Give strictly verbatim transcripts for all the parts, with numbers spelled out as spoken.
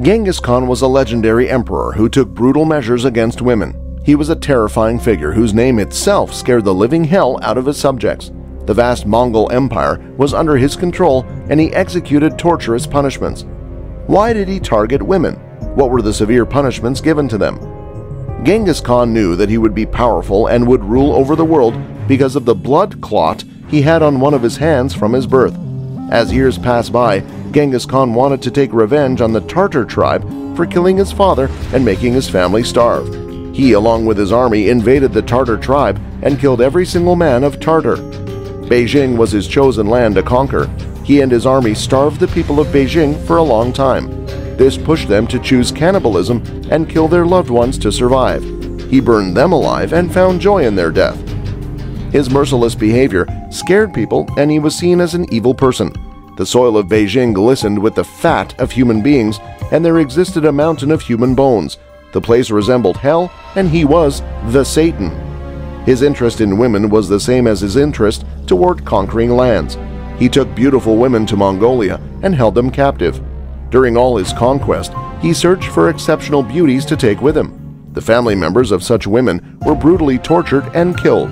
Genghis Khan was a legendary emperor who took brutal measures against women. He was a terrifying figure whose name itself scared the living hell out of his subjects. The vast Mongol Empire was under his control, and he executed torturous punishments. Why did he target women? What were the severe punishments given to them? Genghis Khan knew that he would be powerful and would rule over the world because of the blood clot he had on one of his hands from his birth. As years passed by, Genghis Khan wanted to take revenge on the Tartar tribe for killing his father and making his family starve. He, along with his army, invaded the Tartar tribe and killed every single man of Tartar. Beijing was his chosen land to conquer. He and his army starved the people of Beijing for a long time. This pushed them to choose cannibalism and kill their loved ones to survive. He burned them alive and found joy in their death. His merciless behavior scared people, and he was seen as an evil person. The soil of Beijing glistened with the fat of human beings, and there existed a mountain of human bones. The place resembled hell, and he was the Satan. His interest in women was the same as his interest toward conquering lands. He took beautiful women to Mongolia and held them captive. During all his conquest, he searched for exceptional beauties to take with him. The family members of such women were brutally tortured and killed.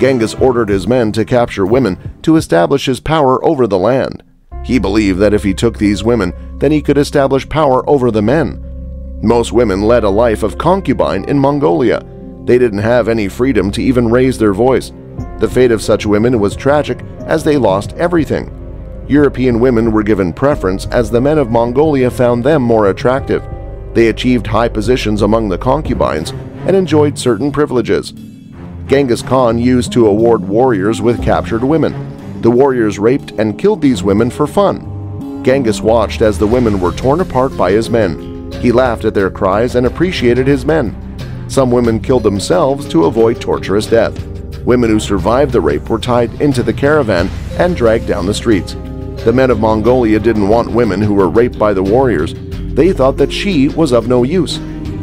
Genghis ordered his men to capture women to establish his power over the land. He believed that if he took these women, then he could establish power over the men. Most women led a life of concubine in Mongolia. They didn't have any freedom to even raise their voice. The fate of such women was tragic, as they lost everything. European women were given preference as the men of Mongolia found them more attractive. They achieved high positions among the concubines and enjoyed certain privileges. Genghis Khan used to award warriors with captured women. The warriors raped and killed these women for fun. Genghis watched as the women were torn apart by his men. He laughed at their cries and appreciated his men. Some women killed themselves to avoid torturous death. Women who survived the rape were tied into the caravan and dragged down the streets. The men of Mongolia didn't want women who were raped by the warriors. They thought that she was of no use.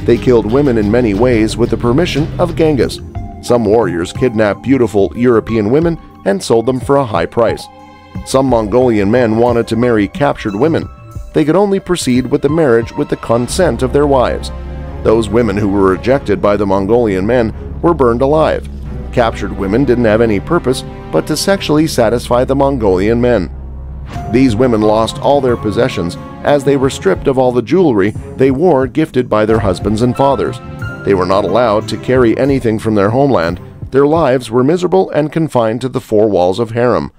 They killed women in many ways with the permission of Genghis. Some warriors kidnapped beautiful European women and sold them for a high price. Some Mongolian men wanted to marry captured women. They could only proceed with the marriage with the consent of their wives. Those women who were rejected by the Mongolian men were burned alive. Captured women didn't have any purpose but to sexually satisfy the Mongolian men. These women lost all their possessions, as they were stripped of all the jewelry they wore gifted by their husbands and fathers. They were not allowed to carry anything from their homeland. Their lives were miserable and confined to the four walls of harem.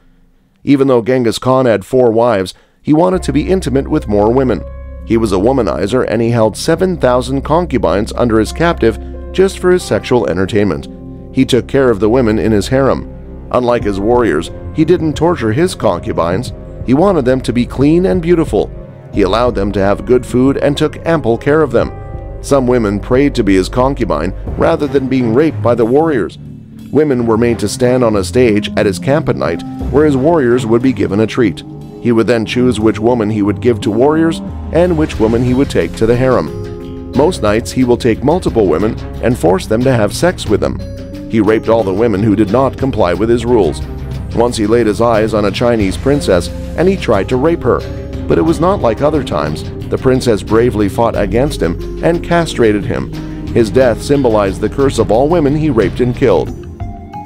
Even though Genghis Khan had four wives, he wanted to be intimate with more women. He was a womanizer, and he held seven thousand concubines under his captive just for his sexual entertainment. He took care of the women in his harem. Unlike his warriors, he didn't torture his concubines. He wanted them to be clean and beautiful. He allowed them to have good food and took ample care of them. Some women prayed to be his concubine rather than being raped by the warriors. Women were made to stand on a stage at his camp at night, where his warriors would be given a treat. He would then choose which woman he would give to warriors and which woman he would take to the harem. Most nights he will take multiple women and force them to have sex with him. He raped all the women who did not comply with his rules. Once he laid his eyes on a Chinese princess, and he tried to rape her. But it was not like other times. The princess bravely fought against him and castrated him. His death symbolized the curse of all women he raped and killed.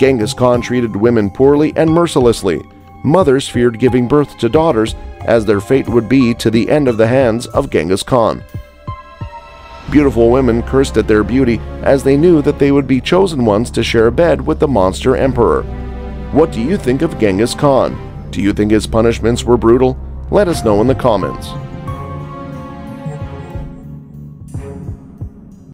Genghis Khan treated women poorly and mercilessly. Mothers feared giving birth to daughters, as their fate would be to the end of the hands of Genghis Khan. Beautiful women cursed at their beauty, as they knew that they would be chosen ones to share a bed with the monster emperor. What do you think of Genghis Khan? Do you think his punishments were brutal? Let us know in the comments.